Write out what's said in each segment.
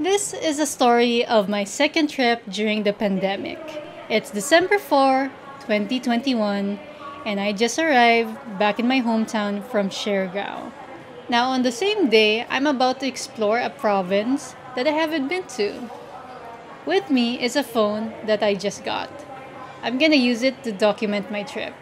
This is a story of my second trip during the pandemic. It's December 4, 2021, and I just arrived back in my hometown from Siargao. Now on the same day, I'm about to explore a province that I haven't been to. With me is a phone that I just got. I'm gonna use it to document my trip.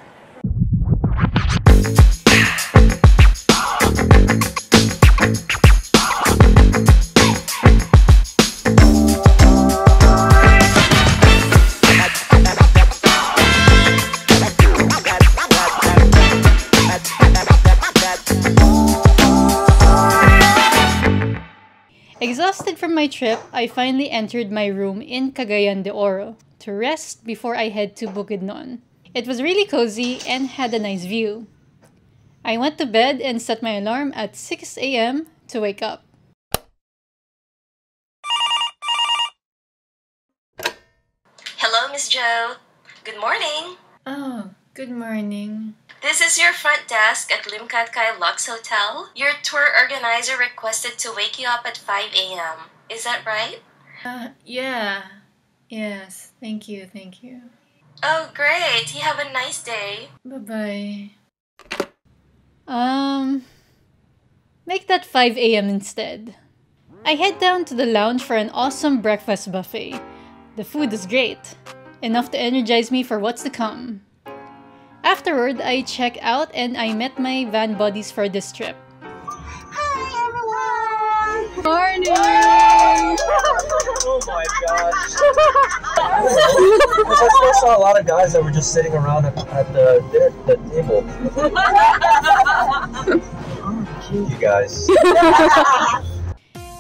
Exhausted from my trip, I finally entered my room in Cagayan de Oro to rest before I head to Bukidnon. It was really cozy and had a nice view. I went to bed and set my alarm at 6 a.m. to wake up. Hello, Miss Jo. Good morning. Oh, good morning. This is your front desk at Limkatkai Lux Hotel. Your tour organizer requested to wake you up at 5 a.m. Is that right? Yeah. Yes. Thank you. Oh, great. You have a nice day. Bye-bye. Make that 5 a.m. instead. I head down to the lounge for an awesome breakfast buffet. The food is great. Enough to energize me for what's to come. Afterward, I check out and I met my van buddies for this trip. Hi everyone! Morning! Oh my gosh! I saw a lot of guys that were just sitting around at the table. You guys.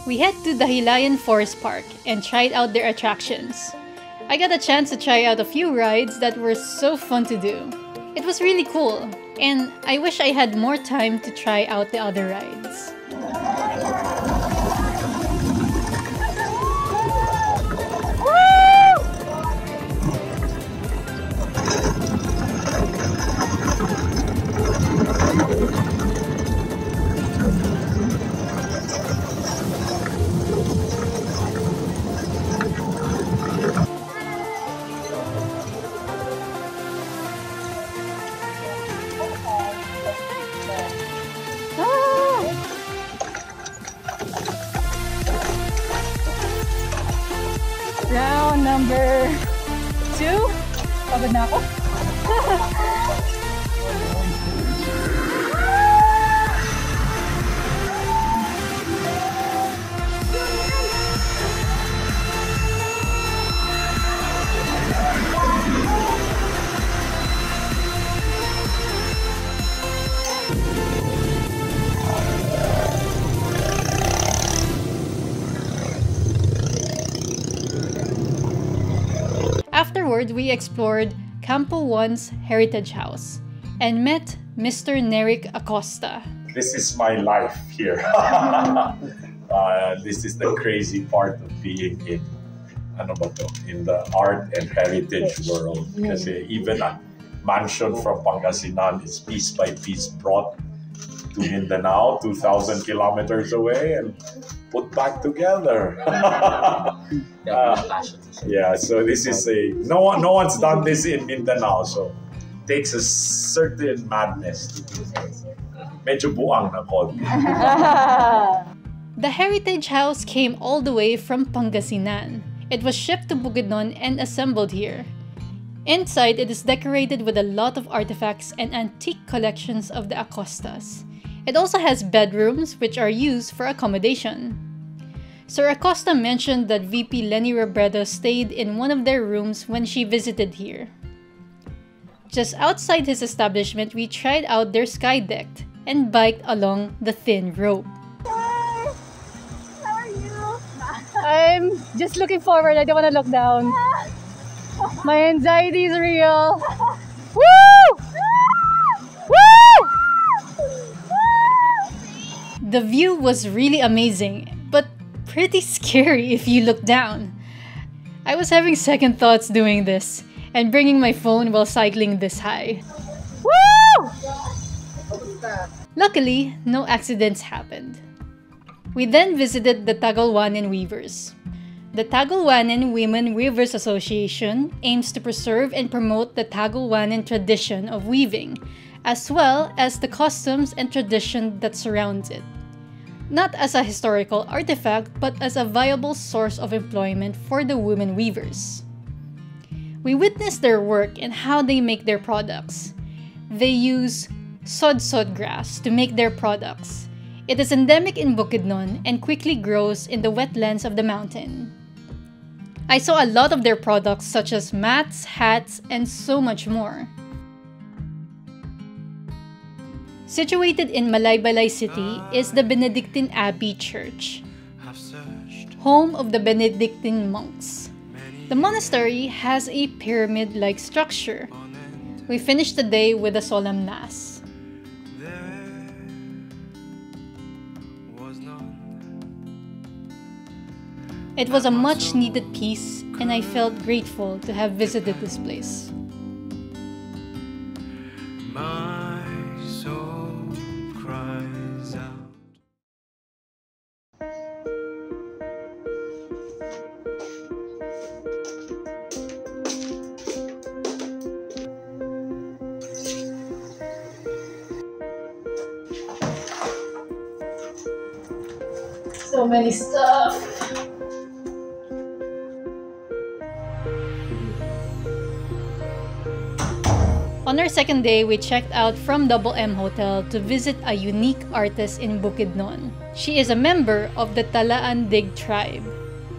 We head to Dahilayan Forest Park and tried out their attractions. I got a chance to try out a few rides that were so fun to do. It was really cool, and I wish I had more time to try out the other rides. Round number 2. Pagod na ako. Afterward, we explored Campo 1's Heritage House and met Mr. Neric Acosta. This is my life here. This is the crazy part of being in the art and heritage world. Because even a mansion from Pangasinan is piece by piece brought to Mindanao, 2,000 kilometers away, and put back together. Yeah, so this is no one's done this in Mindanao, so it takes a certain madness to do this. Medyo buang na konti. The Heritage House came all the way from Pangasinan. It was shipped to Bukidnon and assembled here. Inside, it is decorated with a lot of artifacts and antique collections of the Acostas. It also has bedrooms which are used for accommodation. Sir Acosta mentioned that VP Leni Robredo stayed in one of their rooms when she visited here. Just outside his establishment, we tried out their sky deck and biked along the thin rope. Hi! How are you? I'm just looking forward. I don't want to look down. My anxiety is real. The view was really amazing, but pretty scary if you look down. I was having second thoughts doing this and bringing my phone while cycling this high. Woo! Luckily, no accidents happened. We then visited the Tagolwanen Weavers. The Tagolwanen Women Weavers Association aims to preserve and promote the Tagolwanen tradition of weaving, as well as the customs and tradition that surrounds it, not as a historical artifact but as a viable source of employment for the women weavers. We witness their work and how they make their products. They use sod grass to make their products. It is endemic in Bukidnon and quickly grows in the wetlands of the mountain. I saw a lot of their products such as mats, hats, and so much more. Situated in Malaybalay City is the Benedictine Abbey Church, home of the Benedictine monks. The monastery has a pyramid-like structure. We finished the day with a solemn mass. It was a much-needed peace, and I felt grateful to have visited this place. So many stuff. On our second day, we checked out from Double M Hotel to visit a unique artist in Bukidnon. She is a member of the Talaandig tribe.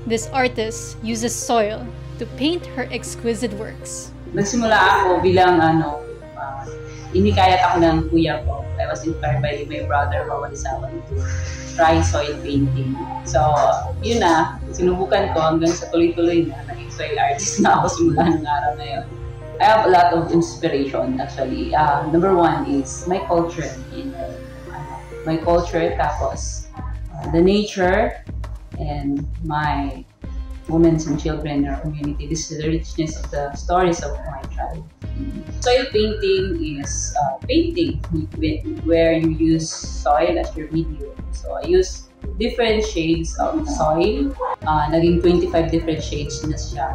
This artist uses soil to paint her exquisite works. Nagsimula ako bilang inikayat ako ng kuya ko. I was inspired by my brother Wawalisawan to try soil painting. So, yun na, sinubukan ko hanggang sa tuloy-tuloy na naging soil artist na ako simula ng araw na yun. I have a lot of inspiration actually. Number one is my culture. My culture, tapos the nature, and my women and children in our community. This is the richness of the stories of my tribe. Soil painting is painting where you use soil as your medium. So I use different shades of soil. Naging 25 different shades na siya.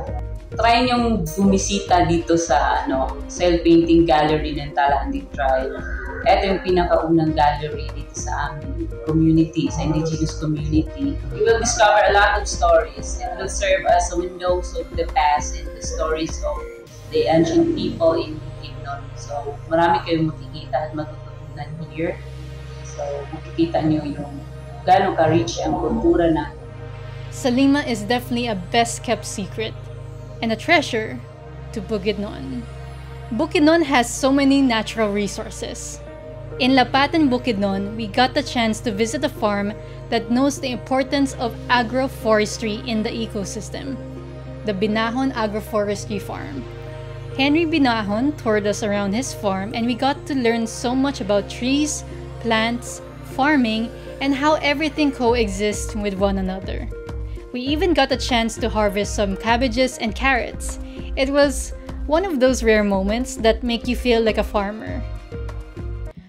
Try niyong bumisita dito sa soil painting gallery ng Talaandig tribe. Ito yung pinakaunang gallery dito sa aming community, sa indigenous community. You will discover a lot of stories and will serve as windows of the past and the stories of the ancient people in Bukidnon. So, marami kayong makikita at matutunan here. So, makikita nyo yung gano'ng ka-rich ang kultura natin. Salima is definitely a best-kept secret and a treasure to Bukidnon. Bukidnon has so many natural resources. In Lapatin, Bukidnon, we got the chance to visit a farm that knows the importance of agroforestry in the ecosystem, the Binahon Agroforestry Farm. Henry Binahon toured us around his farm, and we got to learn so much about trees, plants, farming, and how everything coexists with one another. We even got a chance to harvest some cabbages and carrots. It was one of those rare moments that make you feel like a farmer.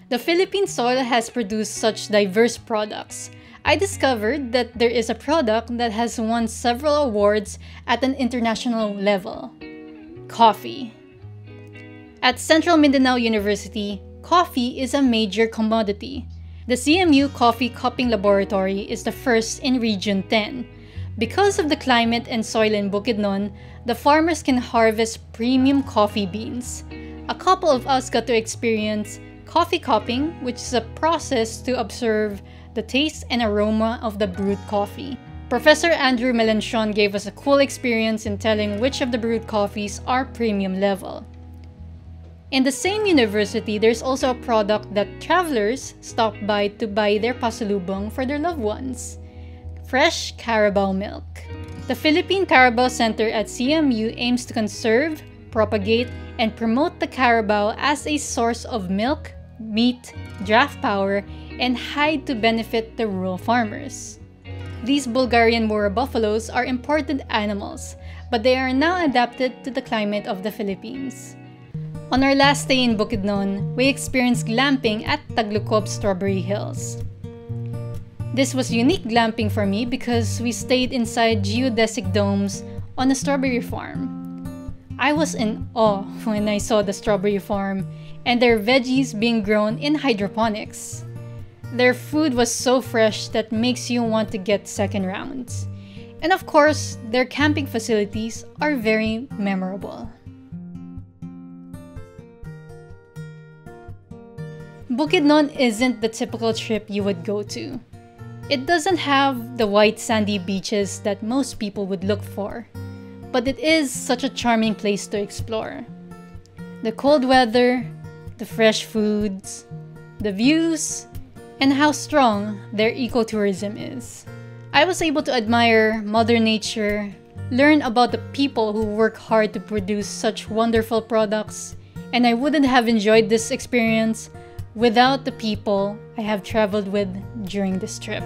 The Philippine soil has produced such diverse products. I discovered that there is a product that has won several awards at an international level. Coffee. At Central Mindanao University, coffee is a major commodity. The CMU Coffee Cupping Laboratory is the first in Region 10. Because of the climate and soil in Bukidnon, the farmers can harvest premium coffee beans. A couple of us got to experience coffee cupping, which is a process to observe the taste and aroma of the brewed coffee. Professor Andrew Melanchon gave us a cool experience in telling which of the brewed coffees are premium level. In the same university, there's also a product that travelers stop by to buy their pasalubong for their loved ones. Fresh Carabao milk. The Philippine Carabao Center at CMU aims to conserve, propagate, and promote the Carabao as a source of milk, meat, draft power, and hide to benefit the rural farmers. These Bulgarian Murrah buffaloes are imported animals, but they are now adapted to the climate of the Philippines. On our last day in Bukidnon, we experienced glamping at Taglucop Strawberry Hills. This was unique glamping for me because we stayed inside geodesic domes on a strawberry farm. I was in awe when I saw the strawberry farm and their veggies being grown in hydroponics. Their food was so fresh that makes you want to get second rounds. And of course, their camping facilities are very memorable. Bukidnon isn't the typical trip you would go to. It doesn't have the white sandy beaches that most people would look for, but it is such a charming place to explore. The cold weather, the fresh foods, the views, and how strong their ecotourism is. I was able to admire Mother Nature, learn about the people who work hard to produce such wonderful products, and I wouldn't have enjoyed this experience without the people I have traveled with during this trip.